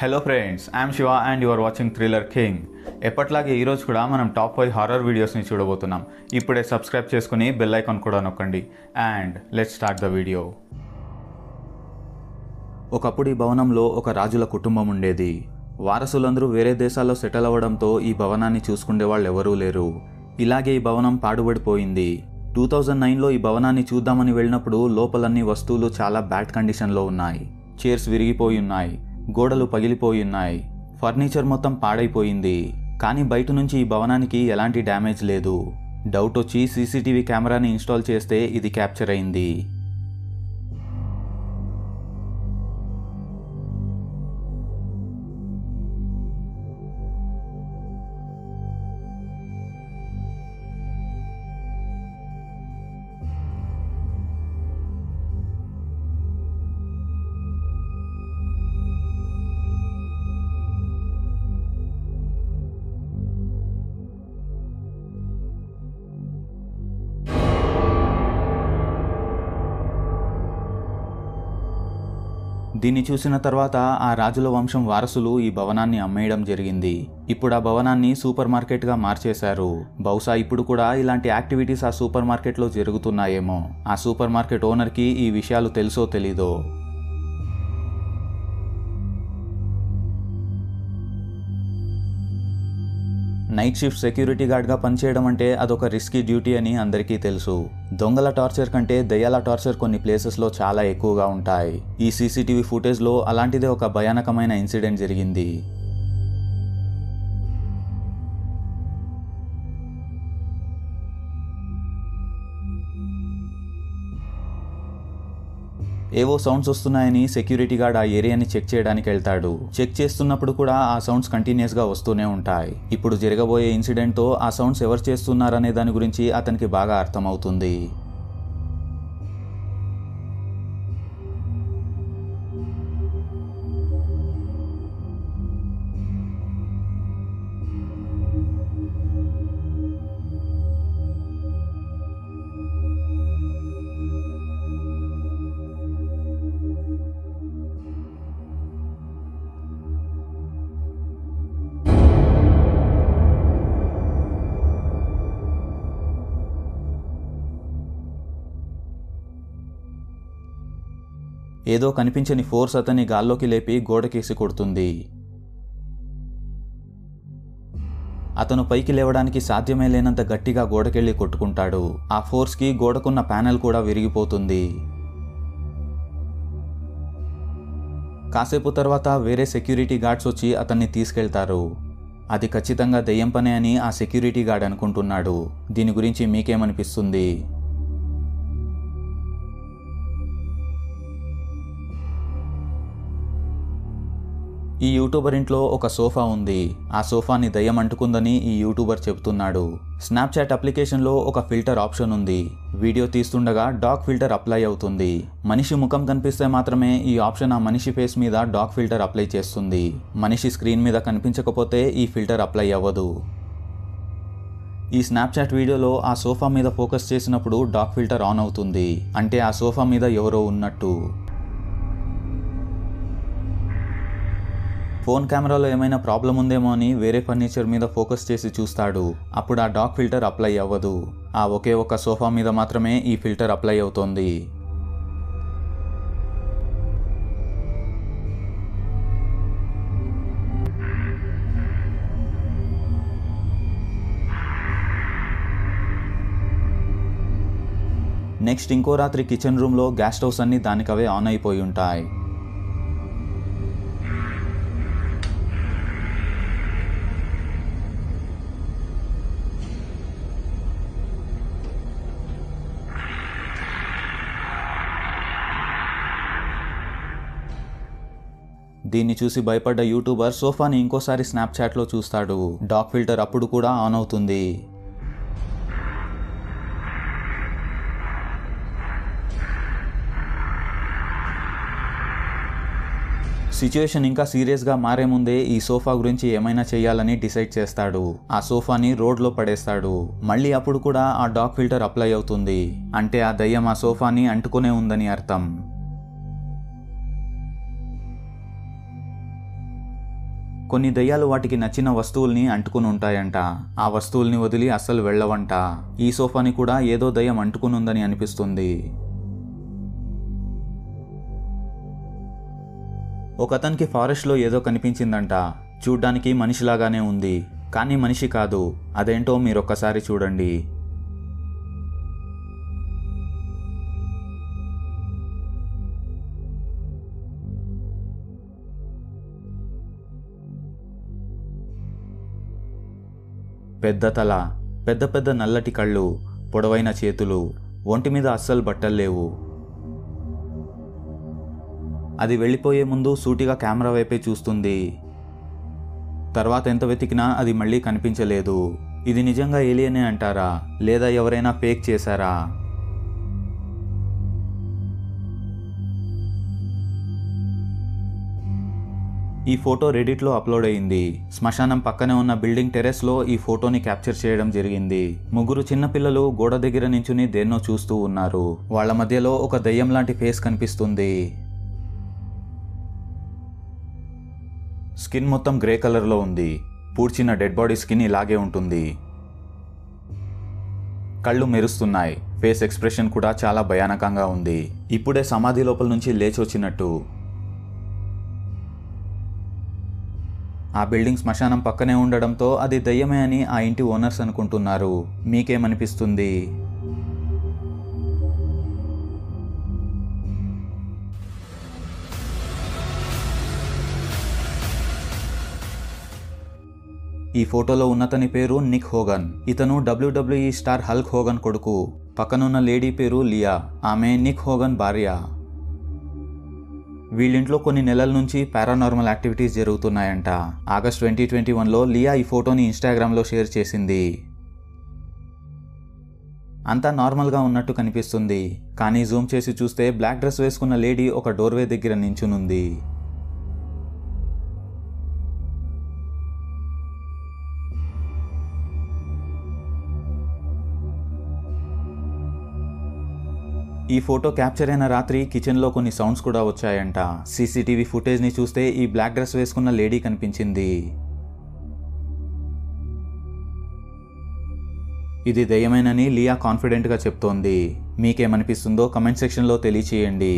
Hello friends I am Shiva and you are watching thriller king. ఎప్పటిలాగే ఈ రోజు కూడా మనం టాప్ 5 హారర్ వీడియోస్ ని చూడబోతున్నాం। ఇప్పుడే సబ్స్క్రైబ్ చేసుకొని బెల్ ఐకాన్ కూడా నొక్కండి and let's start the video. ఒకప్పుడు ఈ భవనంలో ఒక రాజుల కుటుంబం ఉండేది। వారసులందరూ వేరే దేశాల్లో సెటిల్ అవ్వడంతో ఈ భవనాన్ని చూసుకునే వాళ్ళు ఎవరూ లేరు। ఇలాగే ఈ భవనం పాడుబడిపోయింది। 2009లో ఈ భవనాన్ని చూద్దామని వెళ్ళినప్పుడు లోపలన్నీ వస్తువులు చాలా బ్యాడ్ కండిషన్లో ఉన్నాయి। చైర్స్ విరిగిపోయి ఉన్నాయి, గోడలు పగిలిపోయి ఉన్నాయి, ఫర్నిచర్ మొత్తం పాడైపోయింది। కానీ బయట నుంచి ఈ భవనానికి ఎలాంటి డ్యామేజ్ లేదు। డౌట్ వచ్చి సీసీటీవీ కెమెరాని ఇన్స్టాల్ చేస్తే ఇది క్యాప్చర్ అయింది। దీన్ని చూసిన తర్వాత ఆ రాజుల వంశం వారసులు ఈ భవనాన్ని అమ్మేయడం జరిగింది। ఇప్పుడు ఆ భవనాన్ని సూపర్ మార్కెట్గా మార్చేశారు। బహుశా ఇప్పుడు కూడా ఇలాంటి యాక్టివిటీస్ ఆ సూపర్ మార్కెట్లో జరుగుతున్నాయేమో। ఆ సూపర్ మార్కెట్ ఓనర్కి ఈ విషయాలు తెలుసో తెలీదో। నైట్ షిఫ్ట్ సెక్యూరిటీ గార్డ్గా పనిచేయడం అంటే అదొక రిస్కీ డ్యూటీ అని అందరికీ తెలుసు। దొంగల టార్చర్ కంటే దయ్యాల టార్చర్ కొన్ని ప్లేసెస్లో చాలా ఎక్కువగా ఉంటాయి। ఈ సీసీటీవీ ఫుటేజ్లో అలాంటిదే ఒక భయానకమైన ఇన్సిడెంట్ జరిగింది। ఏవో సౌండ్స్ వస్తున్నాయని సెక్యూరిటీ గార్డ్ ఆ ఏరియాని చెక్ చేయడానికి వెళ్తాడు। చెక్ చేస్తున్నప్పుడు కూడా ఆ సౌండ్స్ కంటిన్యూస్గా వస్తూనే ఉంటాయి। ఇప్పుడు జరగబోయే ఇన్సిడెంట్తో ఆ సౌండ్స్ ఎవరు చేస్తున్నారనే దాని గురించి అతనికి బాగా అర్థమవుతుంది। ఏదో కనిపించని ఫోర్స్ అతన్ని గాల్లోకి లేపి గోడకేసి కొడుతుంది। అతను పైకి లేవడానికి సాధ్యమే లేనంత గట్టిగా గోడకెళ్ళి కొట్టుకుంటాడు। ఆ ఫోర్స్కి గోడకున్న ప్యానెల్ కూడా విరిగిపోతుంది। కాసేపు తర్వాత వేరే సెక్యూరిటీ గార్డ్స్ వచ్చి అతన్ని తీసుకెళ్తారు। అది ఖచ్చితంగా దెయ్యం పనే అని ఆ సెక్యూరిటీ గార్డ్ అనుకుంటున్నాడు। దీని గురించి మీకేమనిపిస్తుంది? ఈ యూట్యూబర్ ఇంట్లో ఒక సోఫా ఉంది। ఆ సోఫాని దయ్యం అంటుకుందని ఈ యూట్యూబర్ చెబుతున్నాడు। స్నాప్చాట్ అప్లికేషన్లో ఒక ఫిల్టర్ ఆప్షన్ ఉంది। వీడియో తీస్తుండగా డాగ్ ఫిల్టర్ అప్లై అవుతుంది। మనిషి ముఖం కనిపిస్తే మాత్రమే ఈ ఆప్షన్ ఆ మనిషి ఫేస్ మీద డాగ్ ఫిల్టర్ అప్లై చేస్తుంది। మనిషి స్క్రీన్ మీద కనిపించకపోతే ఈ ఫిల్టర్ అప్లై అవ్వదు। ఈ స్నాప్చాట్ వీడియోలో ఆ సోఫా మీద ఫోకస్ చేసినప్పుడు డాగ్ ఫిల్టర్ ఆన్ అవుతుంది। అంటే ఆ సోఫా మీద ఎవరో ఉన్నట్టు। ఫోన్ కెమెరాలో ఏమైనా ప్రాబ్లం ఉందేమో అని వేరే ఫర్నిచర్ మీద ఫోకస్ చేసి చూస్తాడు। అప్పుడు ఆ డాగ్ ఫిల్టర్ అప్లై అవ్వదు। ఆ ఒకే ఒక్క సోఫా మీద మాత్రమే ఈ ఫిల్టర్ అప్లై అవుతోంది। నెక్స్ట్ ఇంకో రాత్రి కిచెన్ రూమ్లో గ్యాస్ స్టవ్స్ అన్నీ దానికవే ఆన్ అయిపోయి ఉంటాయి। దీన్ని చూసి భయపడ్డ యూట్యూబర్ సోఫాని ఇంకోసారి స్నాప్చాట్లో చూస్తాడు। డాగ్ ఫిల్టర్ అప్పుడు కూడా ఆన్ అవుతుంది। సిచ్యువేషన్ ఇంకా సీరియస్గా మారే ముందే ఈ సోఫా గురించి ఏమైనా చేయాలని డిసైడ్ చేస్తాడు। ఆ సోఫాని రోడ్లో పడేస్తాడు। మళ్ళీ అప్పుడు కూడా ఆ డాగ్ ఫిల్టర్ అప్లై అవుతుంది। అంటే ఆ దయ్యం ఆ సోఫాని అంటుకునే ఉందని అర్థం। కొన్ని దయ్యాలు వాటికి నచ్చిన వస్తువుల్ని అంటుకుని ఉంటాయంట. ఆ వస్తువుల్ని వదిలి అస్సలు వెళ్ళవంట. ఈ సోఫాని కూడా ఏదో దయ్యం అంటుకునుందని అనిపిస్తుంది. ఒక అతనికి ఫారెస్ట్లో ఏదో కనిపించిందంట. చూడ్డానికి మనిషిలాగానే ఉంది, కానీ మనిషి కాదు. అదేంటో మీరొక్కసారి చూడండి. పెద్ద తల, పెద్ద పెద్ద నల్లటి కళ్ళు, పొడవైన చేతులు, ఒంటి మీద అస్సలు బట్టల్లేవు. అది వెళ్ళిపోయే ముందు సూటిగా కెమెరా వైపే చూస్తుంది. తర్వాత ఎంత వెతికినా అది మళ్ళీ కనిపించలేదు. ఇది నిజంగా ఏలియనే అంటారా, లేదా ఎవరైనా ఫేక్ చేశారా? ఈ ఫోటో రెడిట్లో అప్లోడ్ అయింది. శ్మశానం పక్కనే ఉన్న బిల్డింగ్ టెరెస్లో ఈ ఫోటోని క్యాప్చర్ చేయడం జరిగింది. ముగ్గురు చిన్నపిల్లలు గోడ దగ్గర నించుని దేన్నో చూస్తూ ఉన్నారు. వాళ్ళ మధ్యలో ఒక దయ్యం లాంటి ఫేస్ కనిపిస్తుంది. స్కిన్ మొత్తం గ్రే కలర్లో ఉంది. పూడ్చిన డెడ్ బాడీ స్కిన్ ఇలాగే ఉంటుంది. కళ్ళు మెరుస్తున్నాయి. ఫేస్ ఎక్స్ప్రెషన్ కూడా చాలా భయానకంగా ఉంది. ఇప్పుడే సమాధి లోపల నుంచి లేచి వచ్చినట్టు. ఆ బిల్డింగ్ శ్మశానం పక్కనే ఉండడంతో అది దయ్యమే అని ఆ ఇంటి ఓనర్స్ అనుకుంటున్నారు. మీకేమనిపిస్తుంది? ఈ ఫోటోలో ఉన్నతని పేరు నిక్ హోగన్. ఇతను WWE స్టార్ హల్క్ హోగన్ కొడుకు. పక్కనున్న లేడీ పేరు లియా, ఆమె నిక్ హోగన్ భార్య. వీళ్ళింట్లో కొన్ని నెలల నుంచి పారానార్మల్ యాక్టివిటీస్ జరుగుతున్నాయంట. ఆగస్ట్ 2021లో లియా ఈ ఫోటోని ఇన్స్టాగ్రామ్లో షేర్ చేసింది. అంతా నార్మల్గా ఉన్నట్టు కనిపిస్తుంది, కానీ జూమ్ చేసి చూస్తే బ్లాక్ డ్రెస్ వేసుకున్న లేడీ ఒక డోర్వే దగ్గర నించునుంది. ఈ ఫోటో క్యాప్చర్ అయిన రాత్రి కిచెన్లో కొన్ని సౌండ్స్ కూడా వచ్చాయంట. సీసీటీవీ ఫుటేజ్ని చూస్తే ఈ బ్లాక్ డ్రెస్ వేసుకున్న లేడీ కనిపించింది. ఇది దయ్యమేనని లియా కాన్ఫిడెంట్గా చెప్తోంది. మీకేమనిపిస్తుందో కమెంట్ సెక్షన్లో తెలియచేయండి.